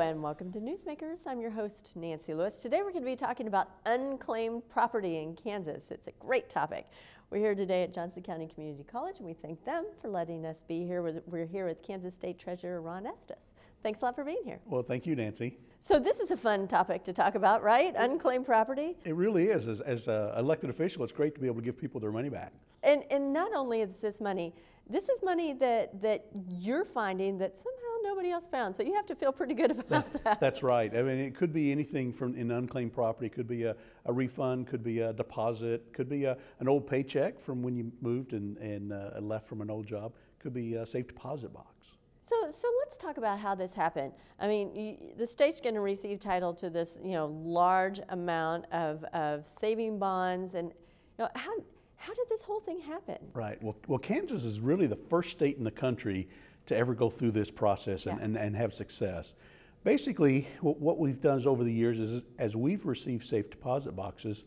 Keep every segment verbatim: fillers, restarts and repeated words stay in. Hello and welcome to Newsmakers. I'm your host, Nancy Lewis. Today we're going to be talking about unclaimed property in Kansas. It's a great topic. We're here today at Johnson County Community College, and we thank them for letting us be here. We're here with Kansas State Treasurer Ron Estes. Thanks a lot for being here. Well, thank you, Nancy. So this is a fun topic to talk about, right? Unclaimed property. It really is. As, as an elected official, it's great to be able to give people their money back. And, and not only is this money, this is money that, that you're finding that somehow nobody else found. So you have to feel pretty good about that. that. That's right. I mean, it could be anything from in unclaimed property. It could be a, a refund, could be a deposit, could be a, an old paycheck from when you moved and, and uh, left from an old job. Could be a safe deposit box. So, so let's talk about how this happened. I mean, you, the state's going to receive title to this, you know, large amount of, of saving bonds, and you know, how how did this whole thing happen? Right. Well, well, Kansas is really the first state in the country to ever go through this process and, yeah. and, and have success. Basically, what we've done is over the years is as we've received safe deposit boxes,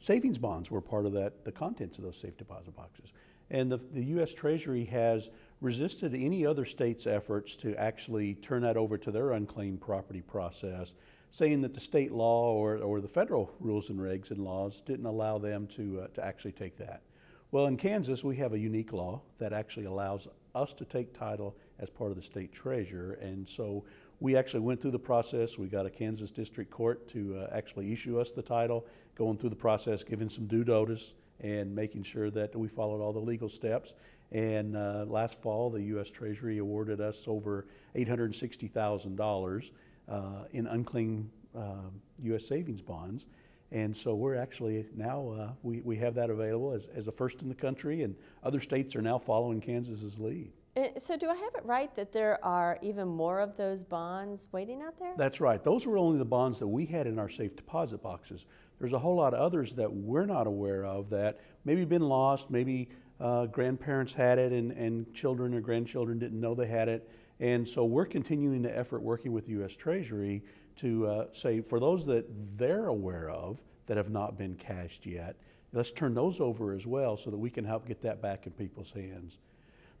savings bonds were part of that, the contents of those safe deposit boxes. And the, the U S Treasury has resisted any other state's efforts to actually turn that over to their unclaimed property process, saying that the state law or, or the federal rules and regs and laws didn't allow them to, uh, to actually take that. Well, in Kansas, we have a unique law that actually allows us to take title as part of the state treasurer. And so we actually went through the process. We got a Kansas district court to uh, actually issue us the title, going through the process, giving some due notice, and making sure that we followed all the legal steps. And uh, last fall, the U S Treasury awarded us over eight hundred sixty thousand dollars uh, in unclaimed uh, U S savings bonds. And so we're actually now, uh, we, we have that available as, as a first in the country, and other states are now following Kansas's lead. So do I have it right that there are even more of those bonds waiting out there? That's right. Those were only the bonds that we had in our safe deposit boxes. There's a whole lot of others that we're not aware of that maybe been lost, maybe uh, grandparents had it and, and children or grandchildren didn't know they had it. And so we're continuing the effort working with the U S Treasury to uh, say for those that they're aware of that have not been cashed yet, let's turn those over as well so that we can help get that back in people's hands.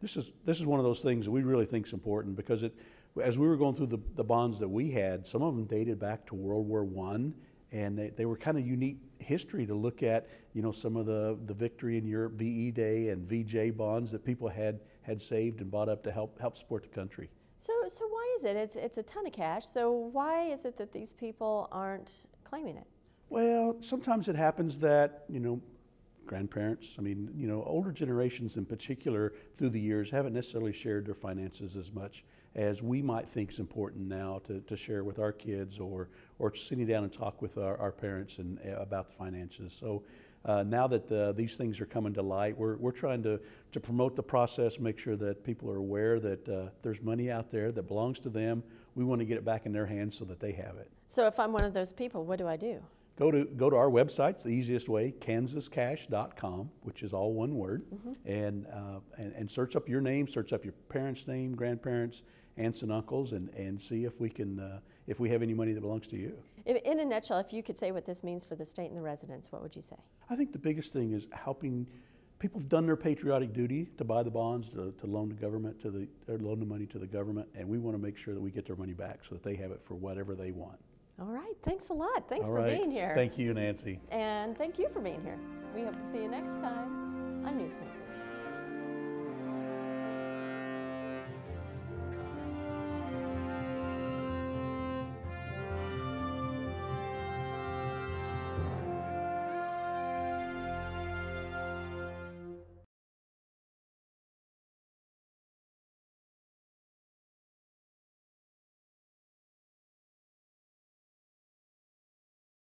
This is, this is one of those things that we really think is important because it, as we were going through the, the bonds that we had, some of them dated back to World War One, and they, they were kind of unique history to look at, you know, some of the, the victory in Europe, V E Day and V J bonds that people had, had saved and bought up to help, help support the country. So, so why is it? It's, it's a ton of cash. So why is it that these people aren't claiming it? Well, sometimes it happens that, you know, grandparents, I mean, you know, older generations in particular through the years haven't necessarily shared their finances as much as we might think is important now to, to share with our kids or, or sitting down and talk with our, our parents and uh, about the finances. So uh, now that the, these things are coming to light, we're, we're trying to, to promote the process, make sure that people are aware that uh, there's money out there that belongs to them. We want to get it back in their hands so that they have it. So if I'm one of those people, what do I do? Go to, go to our website, it's the easiest way, kansas cash dot com, which is all one word, mm-hmm. and, uh, and, and search up your name, search up your parents' name, grandparents, aunts and uncles, and, and see if we can, uh, if we have any money that belongs to you. In a nutshell, if you could say what this means for the state and the residents, what would you say? I think the biggest thing is helping people have done their patriotic duty to buy the bonds, to, to loan the government, to the, or loan the money to the government, and we want to make sure that we get their money back so that they have it for whatever they want. All right, thanks a lot. Thanks All for right. being here. Thank you, Nancy. And thank you for being here. We hope to see you next time.